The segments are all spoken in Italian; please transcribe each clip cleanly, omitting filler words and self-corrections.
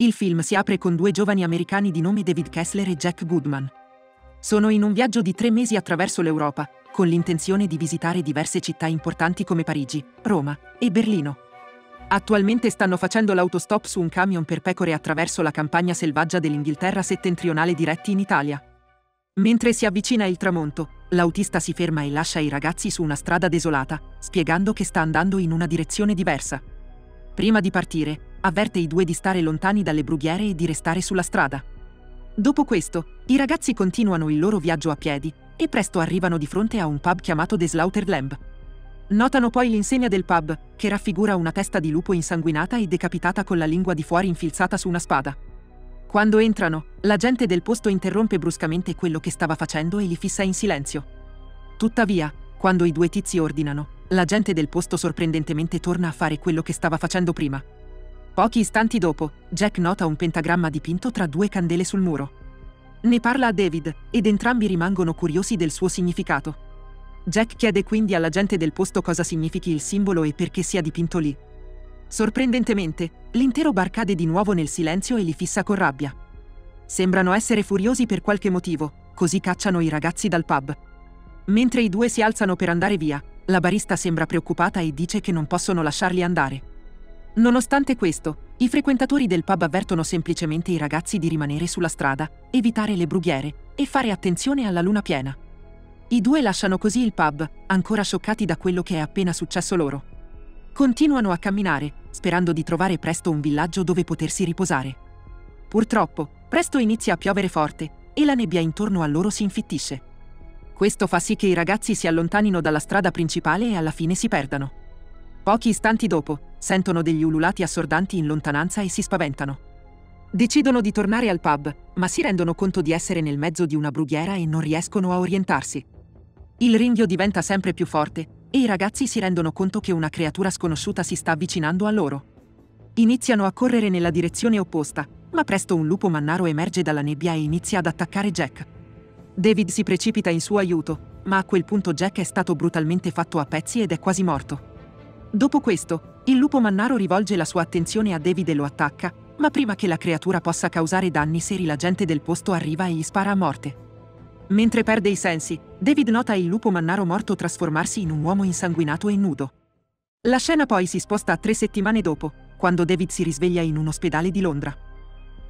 Il film si apre con due giovani americani di nome David Kessler e Jack Goodman. Sono in un viaggio di 3 mesi attraverso l'Europa, con l'intenzione di visitare diverse città importanti come Parigi, Roma e Berlino. Attualmente stanno facendo l'autostop su un camion per pecore attraverso la campagna selvaggia dell'Inghilterra settentrionale diretti in Italia. Mentre si avvicina il tramonto, l'autista si ferma e lascia i ragazzi su una strada desolata, spiegando che sta andando in una direzione diversa. Prima di partire, avverte i due di stare lontani dalle brughiere e di restare sulla strada. Dopo questo, i ragazzi continuano il loro viaggio a piedi e presto arrivano di fronte a un pub chiamato The Slaughtered Lamb. Notano poi l'insegna del pub, che raffigura una testa di lupo insanguinata e decapitata con la lingua di fuori infilzata su una spada. Quando entrano, la gente del posto interrompe bruscamente quello che stava facendo e li fissa in silenzio. Tuttavia, quando i due tizi ordinano, la gente del posto sorprendentemente torna a fare quello che stava facendo prima. Pochi istanti dopo, Jack nota un pentagramma dipinto tra 2 candele sul muro. Ne parla a David, ed entrambi rimangono curiosi del suo significato. Jack chiede quindi alla gente del posto cosa significhi il simbolo e perché sia dipinto lì. Sorprendentemente, l'intero bar cade di nuovo nel silenzio e li fissa con rabbia. Sembrano essere furiosi per qualche motivo, così cacciano i ragazzi dal pub. Mentre i due si alzano per andare via, la barista sembra preoccupata e dice che non possono lasciarli andare. Nonostante questo, i frequentatori del pub avvertono semplicemente i ragazzi di rimanere sulla strada, evitare le brughiere e fare attenzione alla luna piena. I due lasciano così il pub, ancora scioccati da quello che è appena successo loro. Continuano a camminare, sperando di trovare presto un villaggio dove potersi riposare. Purtroppo, presto inizia a piovere forte e la nebbia intorno a loro si infittisce. Questo fa sì che i ragazzi si allontanino dalla strada principale e alla fine si perdano. Pochi istanti dopo, sentono degli ululati assordanti in lontananza e si spaventano. Decidono di tornare al pub, ma si rendono conto di essere nel mezzo di una brughiera e non riescono a orientarsi. Il ringhio diventa sempre più forte e i ragazzi si rendono conto che una creatura sconosciuta si sta avvicinando a loro. Iniziano a correre nella direzione opposta, ma presto un lupo mannaro emerge dalla nebbia e inizia ad attaccare Jack. David si precipita in suo aiuto, ma a quel punto Jack è stato brutalmente fatto a pezzi ed è quasi morto. Dopo questo, il lupo mannaro rivolge la sua attenzione a David e lo attacca, ma prima che la creatura possa causare danni seri la gente del posto arriva e gli spara a morte. Mentre perde i sensi, David nota il lupo mannaro morto trasformarsi in un uomo insanguinato e nudo. La scena poi si sposta a 3 settimane dopo, quando David si risveglia in un ospedale di Londra.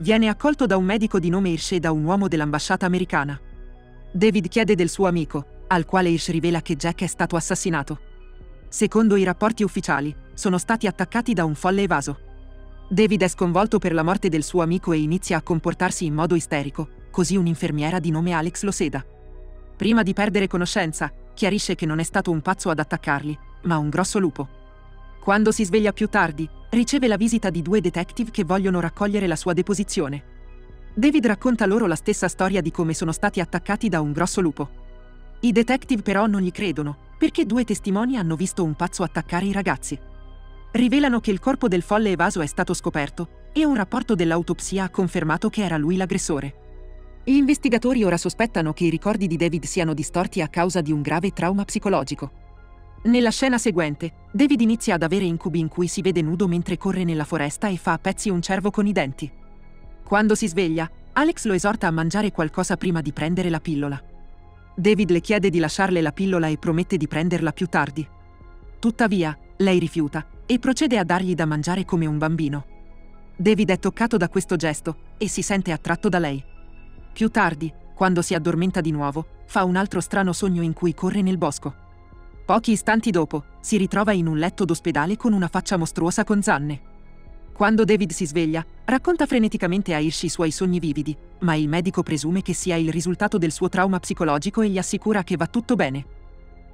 Viene accolto da un medico di nome Hirsch e da un uomo dell'ambasciata americana. David chiede del suo amico, al quale Hirsch rivela che Jack è stato assassinato. Secondo i rapporti ufficiali, sono stati attaccati da un folle evaso. David è sconvolto per la morte del suo amico e inizia a comportarsi in modo isterico, così un'infermiera di nome Alex lo seda. Prima di perdere conoscenza, chiarisce che non è stato un pazzo ad attaccarli, ma un grosso lupo. Quando si sveglia più tardi, riceve la visita di 2 detective che vogliono raccogliere la sua deposizione. David racconta loro la stessa storia di come sono stati attaccati da un grosso lupo. I detective però non gli credono, perché 2 testimoni hanno visto un pazzo attaccare i ragazzi. Rivelano che il corpo del folle evaso è stato scoperto e un rapporto dell'autopsia ha confermato che era lui l'aggressore. Gli investigatori ora sospettano che i ricordi di David siano distorti a causa di un grave trauma psicologico. Nella scena seguente, David inizia ad avere incubi in cui si vede nudo mentre corre nella foresta e fa a pezzi un cervo con i denti. Quando si sveglia, Alex lo esorta a mangiare qualcosa prima di prendere la pillola. David le chiede di lasciarle la pillola e promette di prenderla più tardi. Tuttavia, lei rifiuta e procede a dargli da mangiare come un bambino. David è toccato da questo gesto e si sente attratto da lei. Più tardi, quando si addormenta di nuovo, fa un altro strano sogno in cui corre nel bosco. Pochi istanti dopo, si ritrova in un letto d'ospedale con una faccia mostruosa con zanne. Quando David si sveglia, racconta freneticamente a Hirsch i suoi sogni vividi, ma il medico presume che sia il risultato del suo trauma psicologico e gli assicura che va tutto bene.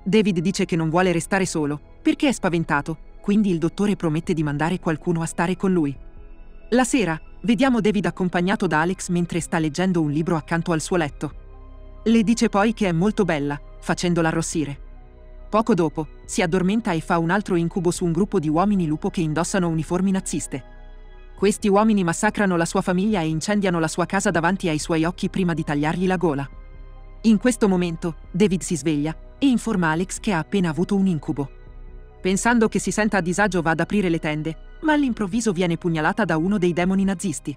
David dice che non vuole restare solo, perché è spaventato, quindi il dottore promette di mandare qualcuno a stare con lui. La sera, vediamo David accompagnato da Alex mentre sta leggendo un libro accanto al suo letto. Le dice poi che è molto bella, facendola arrossire. Poco dopo, si addormenta e fa un altro incubo su un gruppo di uomini lupo che indossano uniformi naziste. Questi uomini massacrano la sua famiglia e incendiano la sua casa davanti ai suoi occhi prima di tagliargli la gola. In questo momento, David si sveglia e informa Alex che ha appena avuto un incubo. Pensando che si senta a disagio va ad aprire le tende, ma all'improvviso viene pugnalata da uno dei demoni nazisti.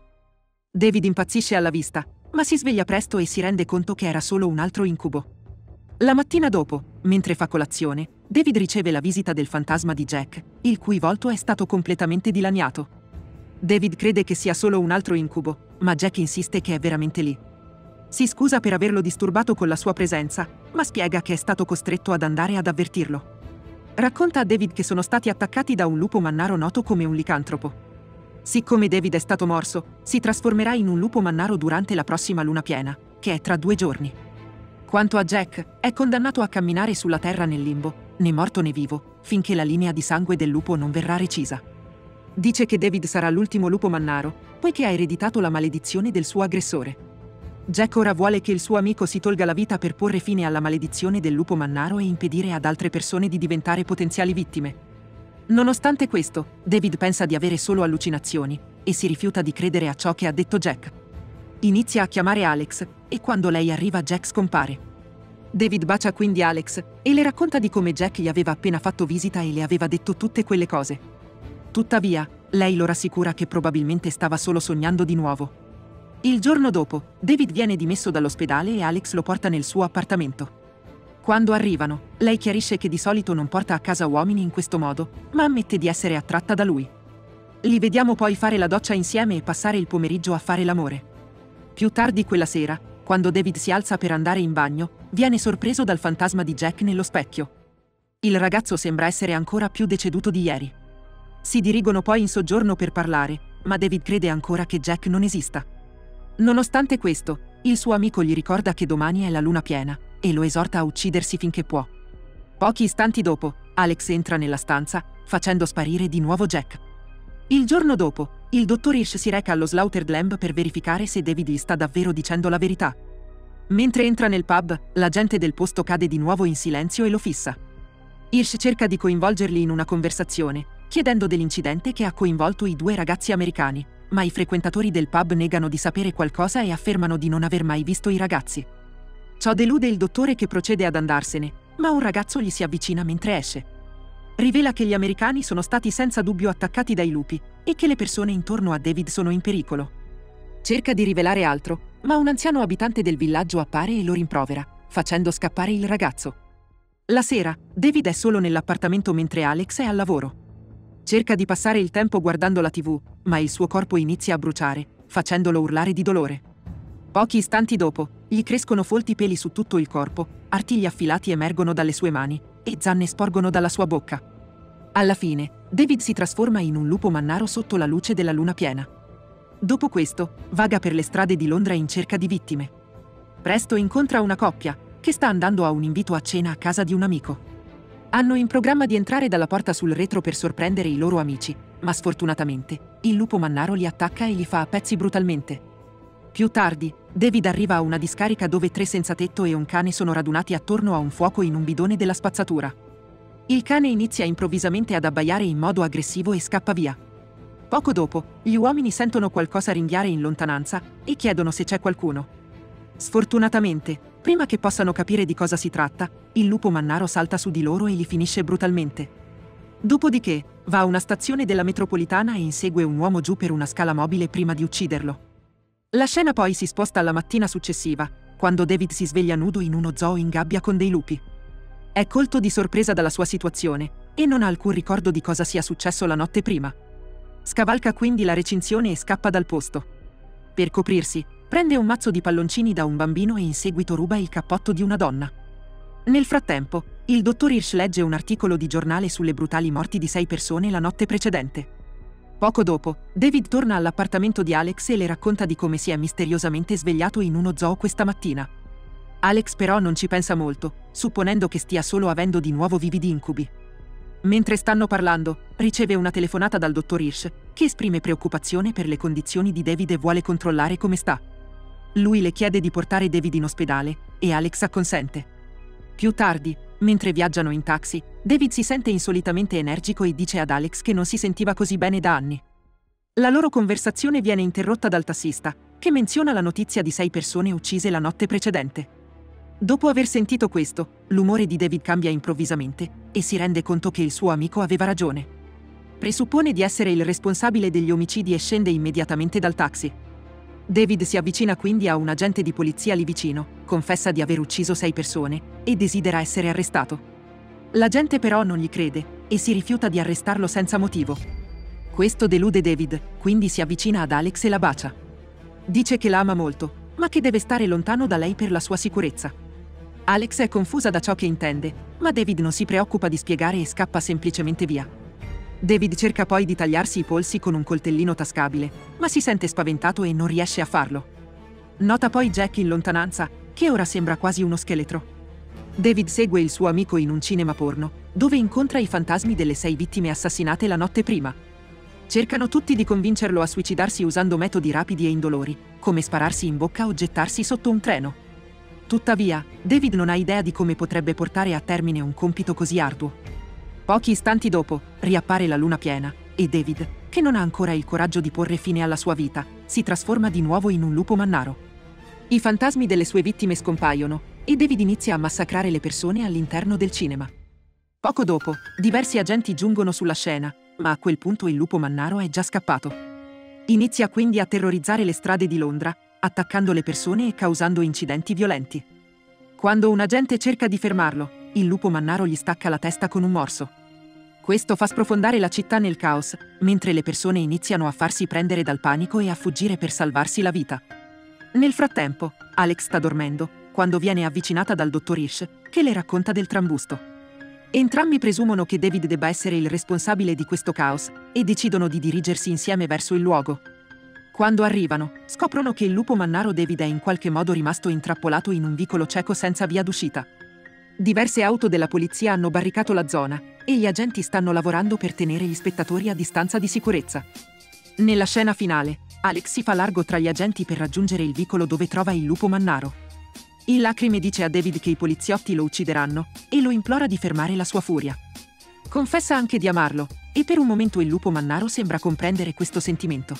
David impazzisce alla vista, ma si sveglia presto e si rende conto che era solo un altro incubo. La mattina dopo, mentre fa colazione, David riceve la visita del fantasma di Jack, il cui volto è stato completamente dilaniato. David crede che sia solo un altro incubo, ma Jack insiste che è veramente lì. Si scusa per averlo disturbato con la sua presenza, ma spiega che è stato costretto ad andare ad avvertirlo. Racconta a David che sono stati attaccati da un lupo mannaro noto come un licantropo. Siccome David è stato morso, si trasformerà in un lupo mannaro durante la prossima luna piena, che è tra 2 giorni. Quanto a Jack, è condannato a camminare sulla terra nel limbo, né morto né vivo, finché la linea di sangue del lupo non verrà recisa. Dice che David sarà l'ultimo lupo mannaro, poiché ha ereditato la maledizione del suo aggressore. Jack ora vuole che il suo amico si tolga la vita per porre fine alla maledizione del lupo mannaro e impedire ad altre persone di diventare potenziali vittime. Nonostante questo, David pensa di avere solo allucinazioni e si rifiuta di credere a ciò che ha detto Jack. Inizia a chiamare Alex e quando lei arriva Jack scompare. David bacia quindi Alex e le racconta di come Jack gli aveva appena fatto visita e le aveva detto tutte quelle cose. Tuttavia, lei lo rassicura che probabilmente stava solo sognando di nuovo. Il giorno dopo, David viene dimesso dall'ospedale e Alex lo porta nel suo appartamento. Quando arrivano, lei chiarisce che di solito non porta a casa uomini in questo modo, ma ammette di essere attratta da lui. Li vediamo poi fare la doccia insieme e passare il pomeriggio a fare l'amore. Più tardi quella sera, quando David si alza per andare in bagno, viene sorpreso dal fantasma di Jack nello specchio. Il ragazzo sembra essere ancora più deceduto di ieri. Si dirigono poi in soggiorno per parlare, ma David crede ancora che Jack non esista. Nonostante questo, il suo amico gli ricorda che domani è la luna piena e lo esorta a uccidersi finché può. Pochi istanti dopo, Alex entra nella stanza, facendo sparire di nuovo Jack. Il giorno dopo, il dottor Hirsch si reca allo Slaughtered Lamb per verificare se David gli sta davvero dicendo la verità. Mentre entra nel pub, la gente del posto cade di nuovo in silenzio e lo fissa. Hirsch cerca di coinvolgerli in una conversazione, chiedendo dell'incidente che ha coinvolto i 2 ragazzi americani, ma i frequentatori del pub negano di sapere qualcosa e affermano di non aver mai visto i ragazzi. Ciò delude il dottore che procede ad andarsene, ma un ragazzo gli si avvicina mentre esce. Rivela che gli americani sono stati senza dubbio attaccati dai lupi e che le persone intorno a David sono in pericolo. Cerca di rivelare altro, ma un anziano abitante del villaggio appare e lo rimprovera, facendo scappare il ragazzo. La sera, David è solo nell'appartamento mentre Alex è al lavoro. Cerca di passare il tempo guardando la TV, ma il suo corpo inizia a bruciare, facendolo urlare di dolore. Pochi istanti dopo, gli crescono folti peli su tutto il corpo, artigli affilati emergono dalle sue mani e zanne sporgono dalla sua bocca. Alla fine, David si trasforma in un lupo mannaro sotto la luce della luna piena. Dopo questo, vaga per le strade di Londra in cerca di vittime. Presto incontra una coppia, che sta andando a un invito a cena a casa di un amico. Hanno in programma di entrare dalla porta sul retro per sorprendere i loro amici, ma sfortunatamente, il lupo mannaro li attacca e li fa a pezzi brutalmente. Più tardi, David arriva a una discarica dove 3 senzatetto e un cane sono radunati attorno a un fuoco in un bidone della spazzatura. Il cane inizia improvvisamente ad abbaiare in modo aggressivo e scappa via. Poco dopo, gli uomini sentono qualcosa ringhiare in lontananza e chiedono se c'è qualcuno. Sfortunatamente, prima che possano capire di cosa si tratta, il lupo mannaro salta su di loro e li finisce brutalmente. Dopodiché, va a una stazione della metropolitana e insegue un uomo giù per una scala mobile prima di ucciderlo. La scena poi si sposta alla mattina successiva, quando David si sveglia nudo in uno zoo in gabbia con dei lupi. È colto di sorpresa dalla sua situazione e non ha alcun ricordo di cosa sia successo la notte prima. Scavalca quindi la recinzione e scappa dal posto. Per coprirsi, prende un mazzo di palloncini da un bambino e in seguito ruba il cappotto di una donna. Nel frattempo, il dottor Hirsch legge un articolo di giornale sulle brutali morti di 6 persone la notte precedente. Poco dopo, David torna all'appartamento di Alex e le racconta di come si è misteriosamente svegliato in uno zoo questa mattina. Alex però non ci pensa molto, supponendo che stia solo avendo di nuovo vividi incubi. Mentre stanno parlando, riceve una telefonata dal dottor Hirsch, che esprime preoccupazione per le condizioni di David e vuole controllare come sta. Lui le chiede di portare David in ospedale, e Alex acconsente. Più tardi, mentre viaggiano in taxi, David si sente insolitamente energico e dice ad Alex che non si sentiva così bene da anni. La loro conversazione viene interrotta dal tassista, che menziona la notizia di 6 persone uccise la notte precedente. Dopo aver sentito questo, l'umore di David cambia improvvisamente e si rende conto che il suo amico aveva ragione. Presuppone di essere il responsabile degli omicidi e scende immediatamente dal taxi. David si avvicina quindi a un agente di polizia lì vicino, confessa di aver ucciso 6 persone e desidera essere arrestato. L'agente però non gli crede e si rifiuta di arrestarlo senza motivo. Questo delude David, quindi si avvicina ad Alex e la bacia. Dice che la ama molto, ma che deve stare lontano da lei per la sua sicurezza. Alex è confusa da ciò che intende, ma David non si preoccupa di spiegare e scappa semplicemente via. David cerca poi di tagliarsi i polsi con un coltellino tascabile, ma si sente spaventato e non riesce a farlo. Nota poi Jack in lontananza, che ora sembra quasi uno scheletro. David segue il suo amico in un cinema porno, dove incontra i fantasmi delle 6 vittime assassinate la notte prima. Cercano tutti di convincerlo a suicidarsi usando metodi rapidi e indolori, come spararsi in bocca o gettarsi sotto un treno. Tuttavia, David non ha idea di come potrebbe portare a termine un compito così arduo. Pochi istanti dopo, riappare la luna piena, e David, che non ha ancora il coraggio di porre fine alla sua vita, si trasforma di nuovo in un lupo mannaro. I fantasmi delle sue vittime scompaiono, e David inizia a massacrare le persone all'interno del cinema. Poco dopo, diversi agenti giungono sulla scena, ma a quel punto il lupo mannaro è già scappato. Inizia quindi a terrorizzare le strade di Londra, attaccando le persone e causando incidenti violenti. Quando un agente cerca di fermarlo, il lupo mannaro gli stacca la testa con un morso. Questo fa sprofondare la città nel caos, mentre le persone iniziano a farsi prendere dal panico e a fuggire per salvarsi la vita. Nel frattempo, Alex sta dormendo, quando viene avvicinata dal dottor Hirsch, che le racconta del trambusto. Entrambi presumono che David debba essere il responsabile di questo caos e decidono di dirigersi insieme verso il luogo. Quando arrivano, scoprono che il lupo mannaro David è in qualche modo rimasto intrappolato in un vicolo cieco senza via d'uscita. Diverse auto della polizia hanno barricato la zona e gli agenti stanno lavorando per tenere gli spettatori a distanza di sicurezza. Nella scena finale, Alex si fa largo tra gli agenti per raggiungere il vicolo dove trova il lupo mannaro. In lacrime dice a David che i poliziotti lo uccideranno e lo implora di fermare la sua furia. Confessa anche di amarlo e per un momento il lupo mannaro sembra comprendere questo sentimento.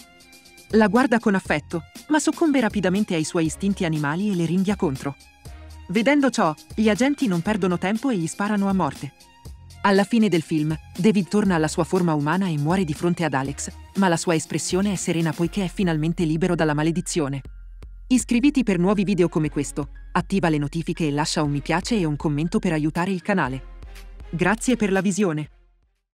La guarda con affetto, ma soccombe rapidamente ai suoi istinti animali e le ringhia contro. Vedendo ciò, gli agenti non perdono tempo e gli sparano a morte. Alla fine del film, David torna alla sua forma umana e muore di fronte ad Alex, ma la sua espressione è serena poiché è finalmente libero dalla maledizione. Iscriviti per nuovi video come questo, attiva le notifiche e lascia un mi piace e un commento per aiutare il canale. Grazie per la visione.